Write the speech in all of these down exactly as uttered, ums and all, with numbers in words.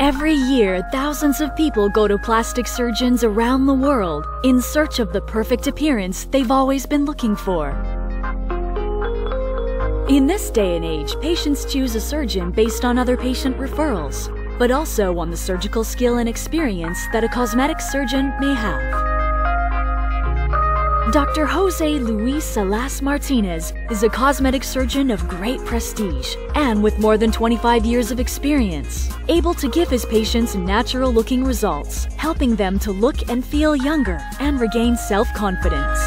Every year, thousands of people go to plastic surgeons around the world in search of the perfect appearance they've always been looking for. In this day and age, patients choose a surgeon based on other patient referrals, but also on the surgical skill and experience that a cosmetic surgeon may have. Doctor Jose Luis Salas Martinez is a cosmetic surgeon of great prestige and with more than twenty-five years of experience, able to give his patients natural-looking results, helping them to look and feel younger and regain self-confidence.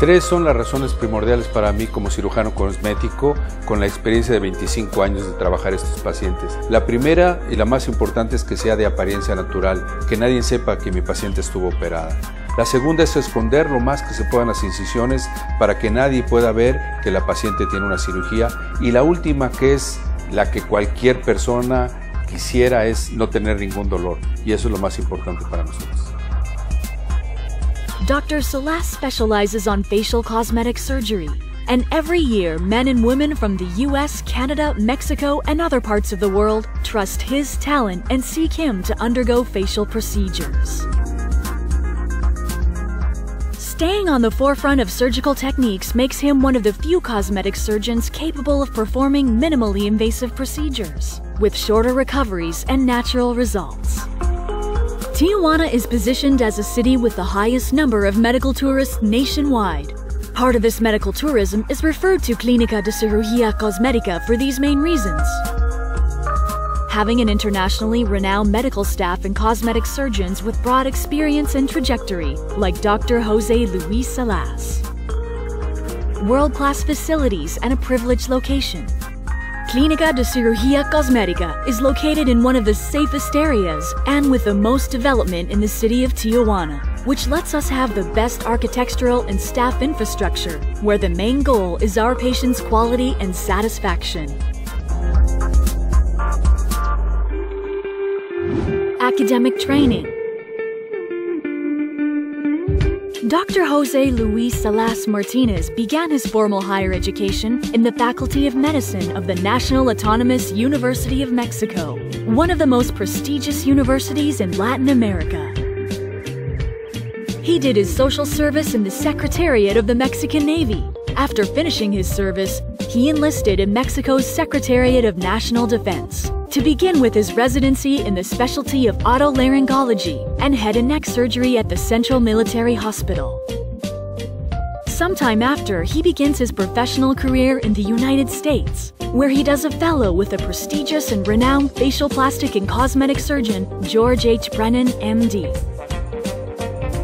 Tres son las razones primordiales para mí como cirujano cosmético con la experiencia de veinticinco años de trabajar estos pacientes. La primera y la más importante es que sea de apariencia natural, que nadie sepa que mi paciente estuvo operada. La segunda es esconder lo más que se puedan las incisiones para que nadie pueda ver que la paciente tiene una cirugía. Y la última, que es la que cualquier persona quisiera, es no tener ningún dolor. Y eso es lo más importante para nosotros. Doctor Salas specializes on facial cosmetic surgery, and every year men and women from the U S, Canada, Mexico, and other parts of the world trust his talent and seek him to undergo facial procedures. Staying on the forefront of surgical techniques makes him one of the few cosmetic surgeons capable of performing minimally invasive procedures, with shorter recoveries and natural results. Tijuana is positioned as a city with the highest number of medical tourists nationwide. Part of this medical tourism is referred to Clínica de Cirugía Cosmética for these main reasons. Having an internationally renowned medical staff and cosmetic surgeons with broad experience and trajectory, like Doctor Jose Luis Salas. World-class facilities and a privileged location. Clínica de Cirugía Cosmética is located in one of the safest areas and with the most development in the city of Tijuana, which lets us have the best architectural and staff infrastructure, where the main goal is our patients' quality and satisfaction. Academic training. Doctor Jose Luis Salas Martinez began his formal higher education in the Faculty of Medicine of the National Autonomous University of Mexico, one of the most prestigious universities in Latin America. He did his social service in the Secretariat of the Mexican Navy. After finishing his service, he enlisted in Mexico's Secretariat of National Defense to begin with his residency in the specialty of otolaryngology and head and neck surgery at the Central Military Hospital. Sometime after, he begins his professional career in the United States, where he does a fellow with the prestigious and renowned facial plastic and cosmetic surgeon George H. Brennan, M D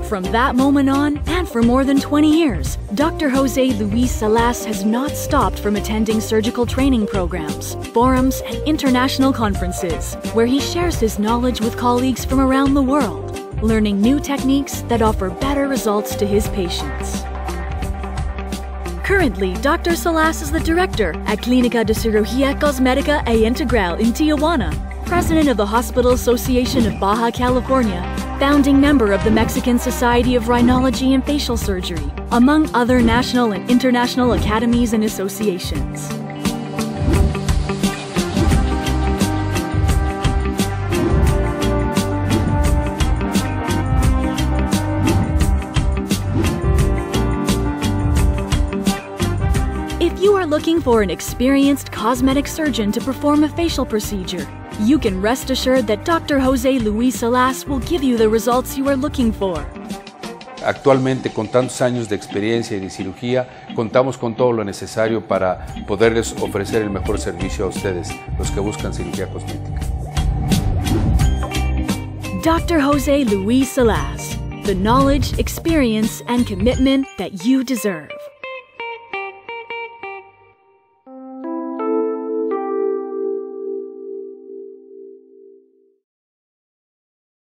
From that moment on, and for more than twenty years, Doctor Jose Luis Salas has not stopped from attending surgical training programs, forums, and international conferences, where he shares his knowledge with colleagues from around the world, learning new techniques that offer better results to his patients. Currently, Doctor Salas is the director at Clínica de Cirugía Cosmética e Integral in Tijuana, president of the Hospital Association of Baja California, founding member of the Mexican Society of Rhinology and Facial Surgery, among other national and international academies and associations. If you are looking for an experienced cosmetic surgeon to perform a facial procedure, you can rest assured that Doctor Jose Luis Salas will give you the results you are looking for. Actualmente, con tantos años de experiencia y de cirugía, contamos con todo lo necesario para poderles ofrecer el mejor servicio a ustedes, los que buscan cirugía cosmética. Doctor Jose Luis Salas, the knowledge, experience, and commitment that you deserve.